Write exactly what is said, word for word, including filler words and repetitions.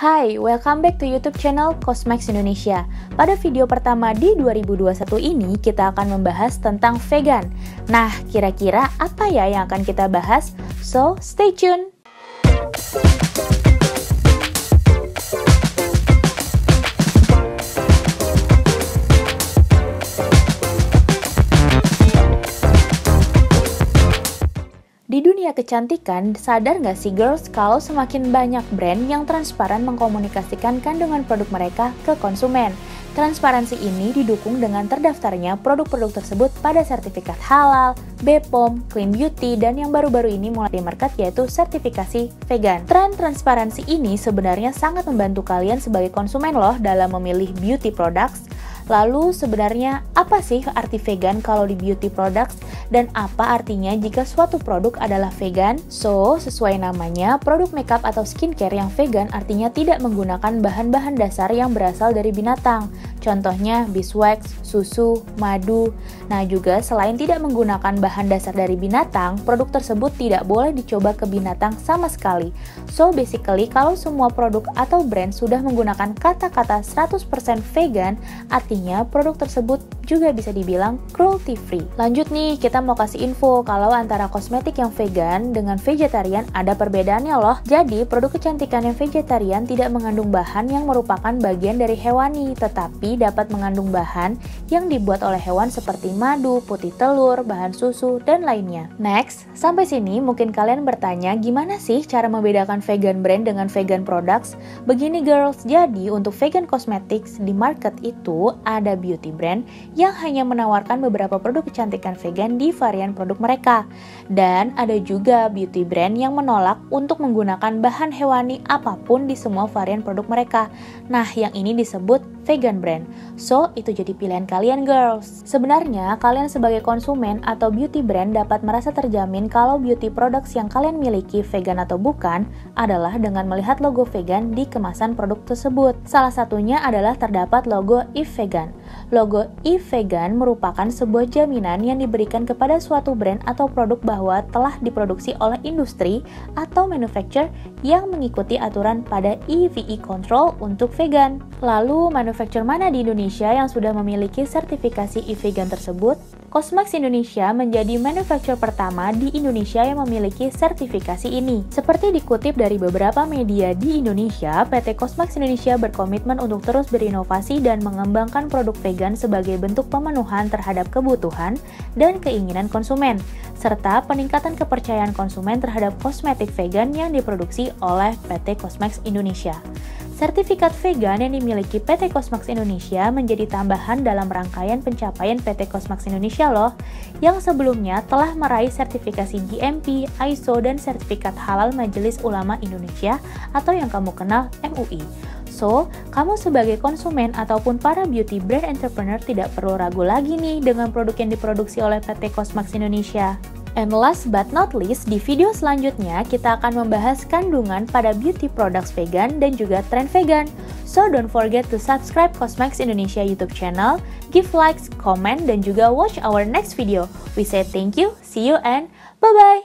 Hai, welcome back to YouTube channel Cosmax Indonesia. Pada video pertama di dua ribu dua puluh satu ini, kita akan membahas tentang vegan. Nah, kira-kira apa ya yang akan kita bahas? So, stay tune! Di dunia kecantikan, sadar nggak sih girls kalau semakin banyak brand yang transparan mengkomunikasikan kandungan produk mereka ke konsumen? Transparansi ini didukung dengan terdaftarnya produk-produk tersebut pada sertifikat halal, B P O M, clean beauty, dan yang baru-baru ini mulai di market yaitu sertifikasi vegan. Tren transparansi ini sebenarnya sangat membantu kalian sebagai konsumen loh dalam memilih beauty products. Lalu sebenarnya apa sih arti vegan kalau di beauty products dan apa artinya jika suatu produk adalah vegan? So, sesuai namanya, produk makeup atau skincare yang vegan artinya tidak menggunakan bahan-bahan dasar yang berasal dari binatang. Contohnya beeswax, susu, madu. Nah, juga selain tidak menggunakan bahan dasar dari binatang, produk tersebut tidak boleh dicoba ke binatang sama sekali. So, basically kalau semua produk atau brand sudah menggunakan kata-kata seratus persen vegan, artinya produk tersebut juga bisa dibilang cruelty free. Lanjut nih, kita mau kasih info kalau antara kosmetik yang vegan dengan vegetarian ada perbedaannya loh. Jadi, produk kecantikan yang vegetarian tidak mengandung bahan yang merupakan bagian dari hewani, tetapi dapat mengandung bahan yang dibuat oleh hewan seperti madu, putih telur, bahan susu, dan lainnya. Next, sampai sini mungkin kalian bertanya gimana sih cara membedakan vegan brand dengan vegan products? Begini girls, jadi untuk vegan cosmetics di market itu ada beauty brand yang hanya menawarkan beberapa produk kecantikan vegan di varian produk mereka. Dan ada juga beauty brand yang menolak untuk menggunakan bahan hewani apapun di semua varian produk mereka. Nah, yang ini disebut vegan brand. So, itu jadi pilihan kalian girls. Sebenarnya, kalian sebagai konsumen atau beauty brand dapat merasa terjamin kalau beauty products yang kalian miliki vegan atau bukan adalah dengan melihat logo vegan di kemasan produk tersebut. Salah satunya adalah terdapat logo Eve Vegan. Logo Eve Vegan merupakan sebuah jaminan yang diberikan kepada suatu brand atau produk bahwa telah diproduksi oleh industri atau manufacturer yang mengikuti aturan pada I V E control untuk vegan. Lalu, manufacturer mana di Indonesia yang sudah memiliki sertifikasi Eve Vegan tersebut? Cosmax Indonesia menjadi manufacturer pertama di Indonesia yang memiliki sertifikasi ini. Seperti dikutip dari beberapa media di Indonesia, P T Cosmax Indonesia berkomitmen untuk terus berinovasi dan mengembangkan produk vegan sebagai bentuk pemenuhan terhadap kebutuhan dan keinginan konsumen, serta peningkatan kepercayaan konsumen terhadap kosmetik vegan yang diproduksi oleh P T Cosmax Indonesia. Sertifikat vegan yang dimiliki P T Cosmax Indonesia menjadi tambahan dalam rangkaian pencapaian P T Cosmax Indonesia loh, yang sebelumnya telah meraih sertifikasi G M P, I S O, dan sertifikat halal Majelis Ulama Indonesia atau yang kamu kenal M U I. So, kamu sebagai konsumen ataupun para beauty brand entrepreneur tidak perlu ragu lagi nih dengan produk yang diproduksi oleh P T Cosmax Indonesia. And last but not least, di video selanjutnya kita akan membahas kandungan pada beauty products vegan dan juga tren vegan. So don't forget to subscribe Cosmax Indonesia YouTube channel, give likes, comment, dan juga watch our next video. We say thank you, see you, and bye-bye!